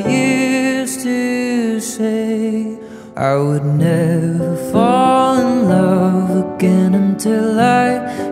used to say I would never fall in love again until I